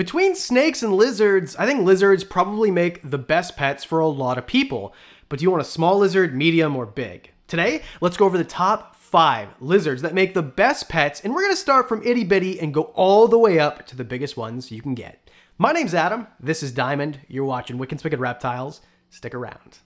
Between snakes and lizards, I think lizards probably make the best pets for a lot of people. But do you want a small lizard, medium, or big? Today, let's go over the top 5 lizards that make the best pets, and we're gonna start from itty bitty and go all the way up to the biggest ones you can get. My name's Adam, this is Diamond, you're watching Wickens Wicked Reptiles, stick around.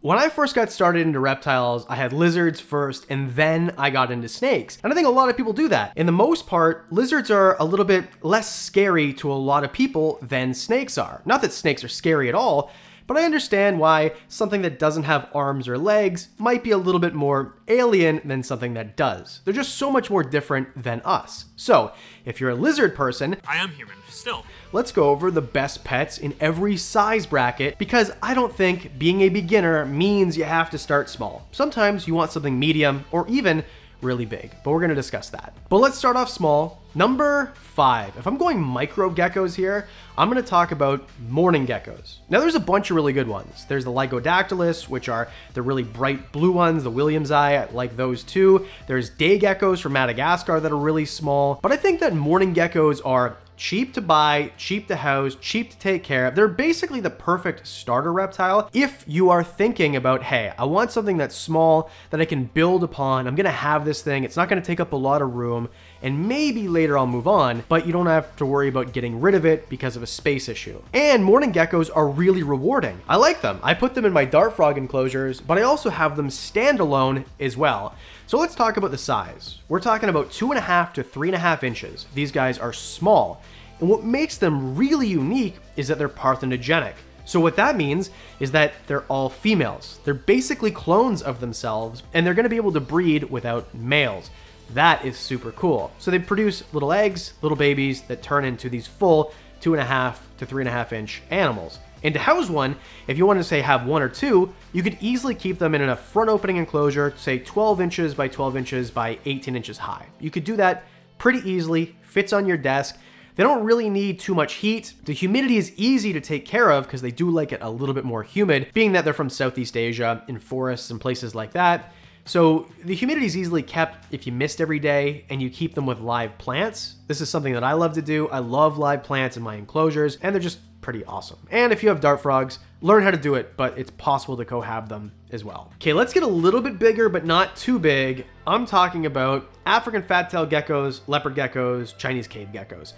When I first got started into reptiles, I had lizards first and then I got into snakes. And I think a lot of people do that. In the most part, lizards are a little bit less scary to a lot of people than snakes are. Not that snakes are scary at all, but I understand why something that doesn't have arms or legs might be a little bit more alien than something that does. They're just so much more different than us. So, if you're a lizard person, I am human, still. Let's go over the best pets in every size bracket because I don't think being a beginner means you have to start small. Sometimes you want something medium or even really big, but we're gonna discuss that. But let's start off small. Number 5, if I'm going micro geckos here, I'm gonna talk about morning geckos. Now there's a bunch of really good ones. There's the Lygodactylus, which are the really bright blue ones, the Williams eye, I like those too. There's day geckos from Madagascar that are really small, but I think that morning geckos are cheap to buy, cheap to house, cheap to take care of. They're basically the perfect starter reptile if you are thinking about, hey, I want something that's small that I can build upon. I'm gonna have this thing. It's not gonna take up a lot of room and maybe later I'll move on, but you don't have to worry about getting rid of it because of a space issue. And morning geckos are really rewarding. I like them. I put them in my dart frog enclosures, but I also have them standalone as well. So let's talk about the size. We're talking about 2.5 to 3.5 inches. These guys are small. And what makes them really unique is that they're parthenogenic. So what that means is that they're all females. They're basically clones of themselves and they're gonna be able to breed without males. That is super cool. So they produce little eggs, little babies that turn into these full 2.5 to 3.5 inch animals. And to house one, if you wanted to say have one or two, you could easily keep them in a front opening enclosure, say 12 inches by 12 inches by 18 inches high. You could do that pretty easily, fits on your desk. They don't really need too much heat. The humidity is easy to take care of because they do like it a little bit more humid, being that they're from Southeast Asia in forests and places like that. So the humidity is easily kept if you mist every day and you keep them with live plants. This is something that I love to do. I love live plants in my enclosures and they're just pretty awesome. And if you have dart frogs, learn how to do it, but it's possible to cohab them as well. Okay, let's get a little bit bigger, but not too big. I'm talking about African fat tailed geckos, leopard geckos, Chinese cave geckos.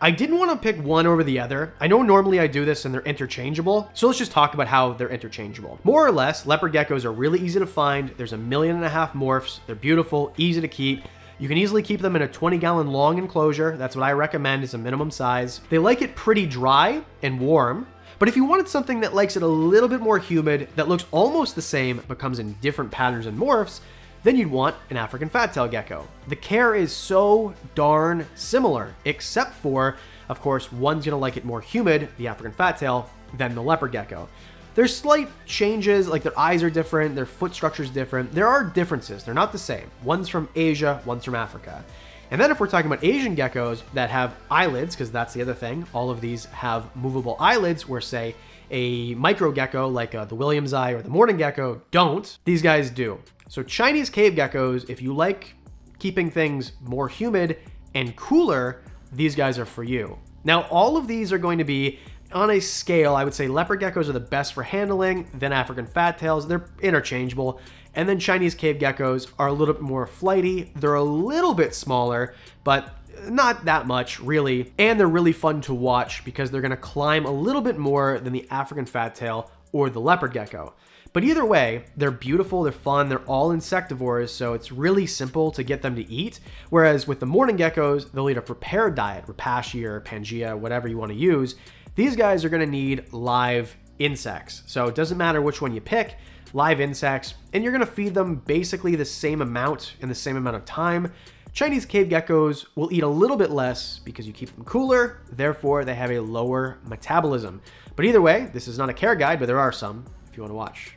I didn't want to pick one over the other. I know normally I do this and they're interchangeable, so let's just talk about how they're interchangeable. More or less, leopard geckos are really easy to find. There's 1.5 million morphs. They're beautiful, easy to keep. You can easily keep them in a 20-gallon long enclosure. That's what I recommend as a minimum size. They like it pretty dry and warm, but if you wanted something that likes it a little bit more humid, that looks almost the same, but comes in different patterns and morphs, then you'd want an African fat-tailed gecko. The care is so darn similar, except for, of course, one's gonna like it more humid, the African fat tail, than the leopard gecko. There's slight changes, like their eyes are different, their foot structure's different. There are differences, they're not the same. One's from Asia, one's from Africa. And then if we're talking about Asian geckos that have eyelids, because that's the other thing, all of these have movable eyelids where, say, a micro gecko like the Williams eye or the morning gecko don't, these guys do. So Chinese cave geckos, if you like keeping things more humid and cooler, these guys are for you. Now, all of these are going to be on a scale. I would say leopard geckos are the best for handling, then African fat tails, they're interchangeable. And then Chinese cave geckos are a little bit more flighty. They're a little bit smaller, but not that much really. And they're really fun to watch because they're gonna climb a little bit more than the African fat tail or the leopard gecko. But either way, they're beautiful, they're fun, they're all insectivores, so it's really simple to get them to eat. Whereas with the morning geckos, they'll eat a prepared diet, Repashy or Pangea, whatever you wanna use. These guys are gonna need live insects. So it doesn't matter which one you pick, live insects, and you're gonna feed them basically the same amount in the same amount of time. Chinese cave geckos will eat a little bit less because you keep them cooler, therefore they have a lower metabolism. But either way, this is not a care guide, but there are some if you wanna watch.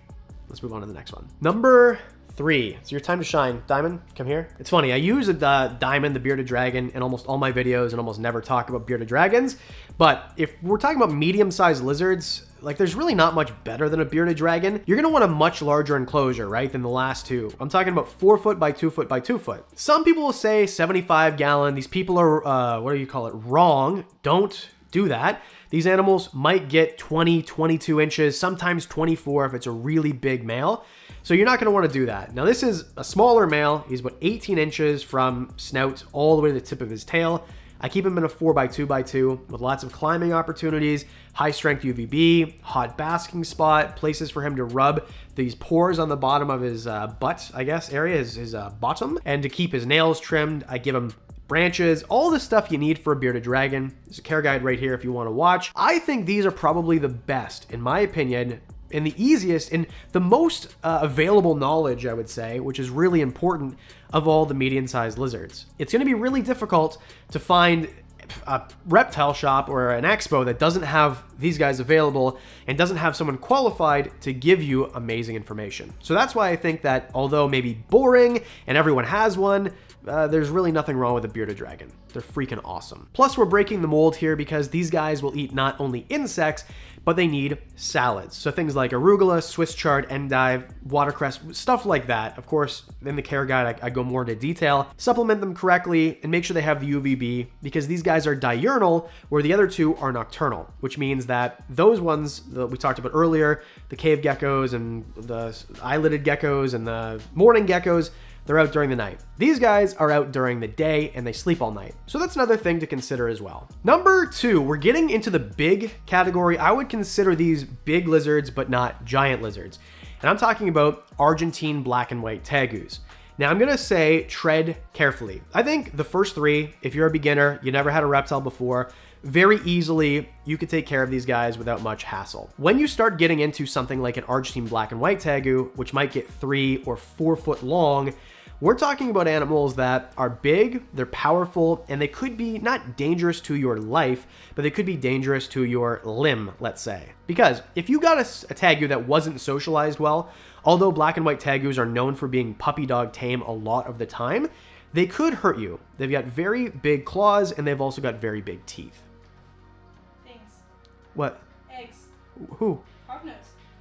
Let's move on to the next one. Number 3. It's your time to shine. Diamond, come here. It's funny, I use Diamond, the bearded dragon, in almost all my videos and almost never talk about bearded dragons. But if we're talking about medium-sized lizards, like, there's really not much better than a bearded dragon. You're gonna want a much larger enclosure, right, than the last two. I'm talking about 4 foot by 2 foot by 2 foot. Some people will say 75 gallon. These people are, what do you call it, wrong. Don't do that. These animals might get 20, 22 inches, sometimes 24 if it's a really big male. So you're not gonna wanna do that. Now this is a smaller male. He's about 18 inches from snout all the way to the tip of his tail. I keep him in a 4 by 2 by 2 with lots of climbing opportunities, high strength UVB, hot basking spot, places for him to rub these pores on the bottom of his butt, I guess, area, his bottom. And to keep his nails trimmed, I give him branches, all the stuff you need for a bearded dragon. There's a care guide right here if you want to watch. I think these are probably the best, in my opinion, and the easiest and the most available knowledge, I would say, which is really important, of all the medium-sized lizards. It's going to be really difficult to find a reptile shop or an expo that doesn't have these guys available and doesn't have someone qualified to give you amazing information. So that's why I think that, although maybe boring and everyone has one, there's really nothing wrong with a bearded dragon. They're freaking awesome. Plus, we're breaking the mold here because these guys will eat not only insects, but they need salads. So things like arugula, Swiss chard, endive, watercress, stuff like that. Of course, in the care guide, I go more into detail. Supplement them correctly and make sure they have the UVB, because these guys are diurnal, where the other two are nocturnal, which means that those ones that we talked about earlier, the cave geckos and the eyelided geckos and the morning geckos, they're out during the night. These guys are out during the day and they sleep all night. So that's another thing to consider as well. Number 2, we're getting into the big category. I would consider these big lizards, but not giant lizards. And I'm talking about Argentine black and white tegus. Now I'm gonna say tread carefully. I think the first 3, if you're a beginner, you never had a reptile before, very easily you could take care of these guys without much hassle. When you start getting into something like an Argentine black and white tegu, which might get 3 or 4 foot long, we're talking about animals that are big, they're powerful, and they could be not dangerous to your life, but they could be dangerous to your limb, let's say. Because if you got a tegu that wasn't socialized well, although black and white tegus are known for being puppy dog tame a lot of the time, they could hurt you. They've got very big claws, and they've also got very big teeth. Thanks. What? Eggs. Who? Hognose.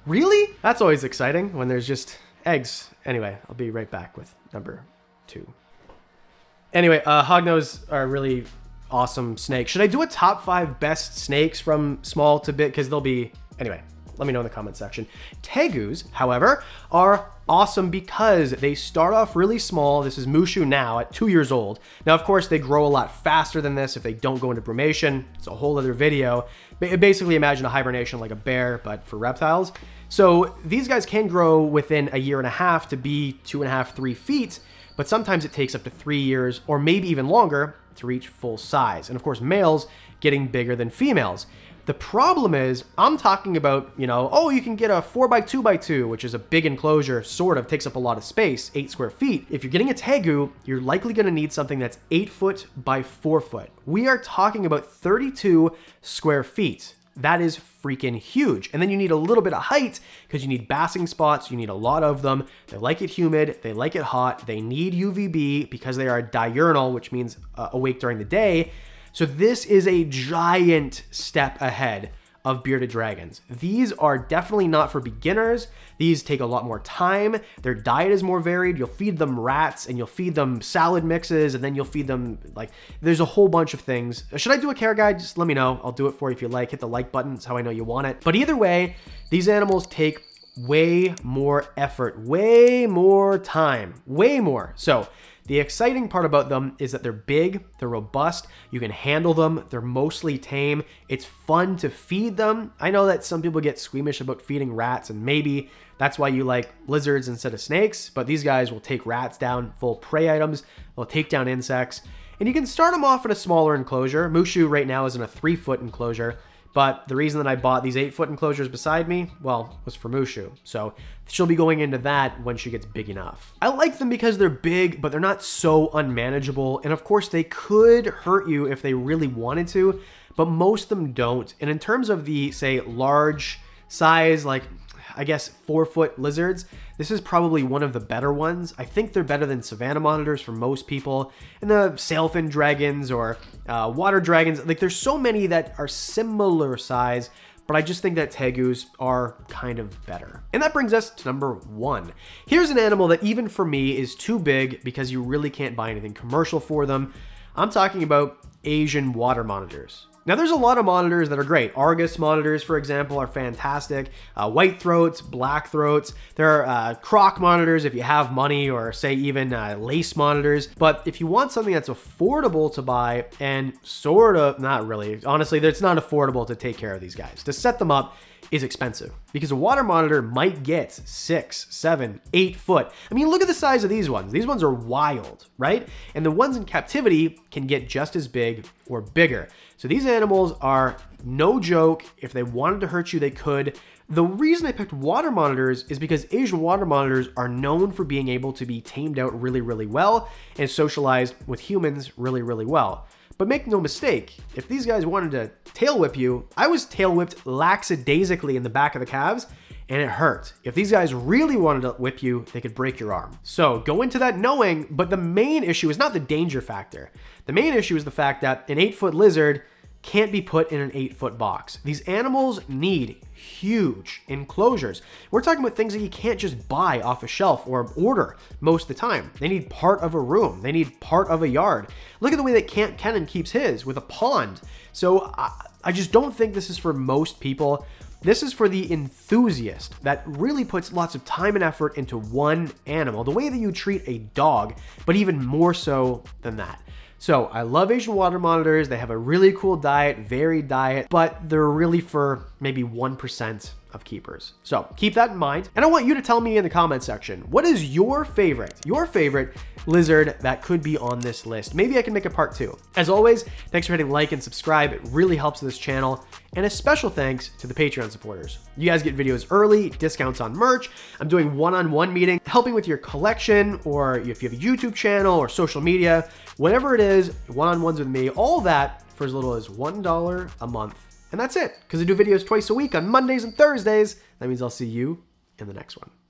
Really? That's always exciting when there's just eggs. Anyway, I'll be right back with number 2. Anyway, hognose are really awesome snakes. Should I do a top 5 best snakes from small to big? Because they'll be, anyway, let me know in the comment section. Tegus, however, are awesome because they start off really small. This is Mushu now at 2 years old. Now, of course, they grow a lot faster than this if they don't go into brumation. It's a whole other video. Basically, imagine a hibernation like a bear, but for reptiles. So these guys can grow within a year and a half to be 2.5, 3 feet, but sometimes it takes up to 3 years or maybe even longer to reach full size. And of course, males getting bigger than females. The problem is, I'm talking about, you know, oh, you can get a 4 by 2 by 2, which is a big enclosure, sort of, takes up a lot of space, 8 square feet. If you're getting a tegu, you're likely gonna need something that's 8 foot by 4 foot. We are talking about 32 square feet. That is freaking huge. And then you need a little bit of height because you need basking spots. You need a lot of them. They like it humid. They like it hot. They need UVB because they are diurnal, which means awake during the day. So this is a giant step ahead of bearded dragons. These are definitely not for beginners. These take a lot more time. Their diet is more varied. You'll feed them rats and you'll feed them salad mixes and then you'll feed them, like, there's a whole bunch of things. Should I do a care guide? Just let me know. I'll do it for you if you like. Hit the like button. It's how I know you want it. But either way, these animals take way more effort, way more time, way more. So the exciting part about them is that they're big, they're robust, you can handle them, they're mostly tame, it's fun to feed them. I know that some people get squeamish about feeding rats, and maybe that's why you like lizards instead of snakes, but these guys will take rats down, full prey items, they'll take down insects, and you can start them off in a smaller enclosure. Mushu right now is in a 3 foot enclosure, but the reason that I bought these 8 foot enclosures beside me, well, was for Mushu. So she'll be going into that when she gets big enough. I like them because they're big, but they're not so unmanageable. And of course they could hurt you if they really wanted to, but most of them don't. And in terms of the, say, large size, like I guess, 4-foot lizards. This is probably one of the better ones. I think they're better than savanna monitors for most people. And the sailfin dragons or water dragons, like there's so many that are similar size, but I just think that tegus are kind of better. And that brings us to number one. Here's an animal that even for me is too big because you really can't buy anything commercial for them. I'm talking about Asian water monitors. Now there's a lot of monitors that are great. Argus monitors, for example, are fantastic. White throats, black throats. There are croc monitors if you have money, or say even lace monitors. But if you want something that's affordable to buy and sort of, not really, honestly, it's not affordable to take care of these guys. To set them up is expensive because a water monitor might get 6, 7, 8 foot. I mean, look at the size of these ones. These ones are wild, right? And the ones in captivity can get just as big or bigger. So these animals are no joke. If they wanted to hurt you, they could. The reason I picked water monitors is because Asian water monitors are known for being able to be tamed out really, really well and socialized with humans really, really well. But make no mistake, if these guys wanted to tail whip you, I was tail whipped lackadaisically in the back of the calves, and it hurt. If these guys really wanted to whip you, they could break your arm. So go into that knowing, but the main issue is not the danger factor. The main issue is the fact that an 8-foot lizard can't be put in an 8-foot box. These animals need huge enclosures. We're talking about things that you can't just buy off a shelf or order most of the time. They need part of a room. They need part of a yard. Look at the way that Camp Cannon keeps his with a pond. So I just don't think this is for most people. This is for the enthusiast that really puts lots of time and effort into one animal, the way that you treat a dog, but even more so than that. So I love Asian water monitors. They have a really cool diet, varied diet, but they're really for maybe 1% of keepers. So keep that in mind. And I want you to tell me in the comment section, what is your favorite lizard that could be on this list? Maybe I can make a part 2. As always, thanks for hitting like and subscribe. It really helps this channel. And a special thanks to the Patreon supporters. You guys get videos early, discounts on merch. I'm doing one-on-one meetings, helping with your collection, or if you have a YouTube channel or social media, whatever it is, one-on-ones with me, all that for as little as $1 a month. And that's it, because I do videos twice a week on Mondays and Thursdays. That means I'll see you in the next one.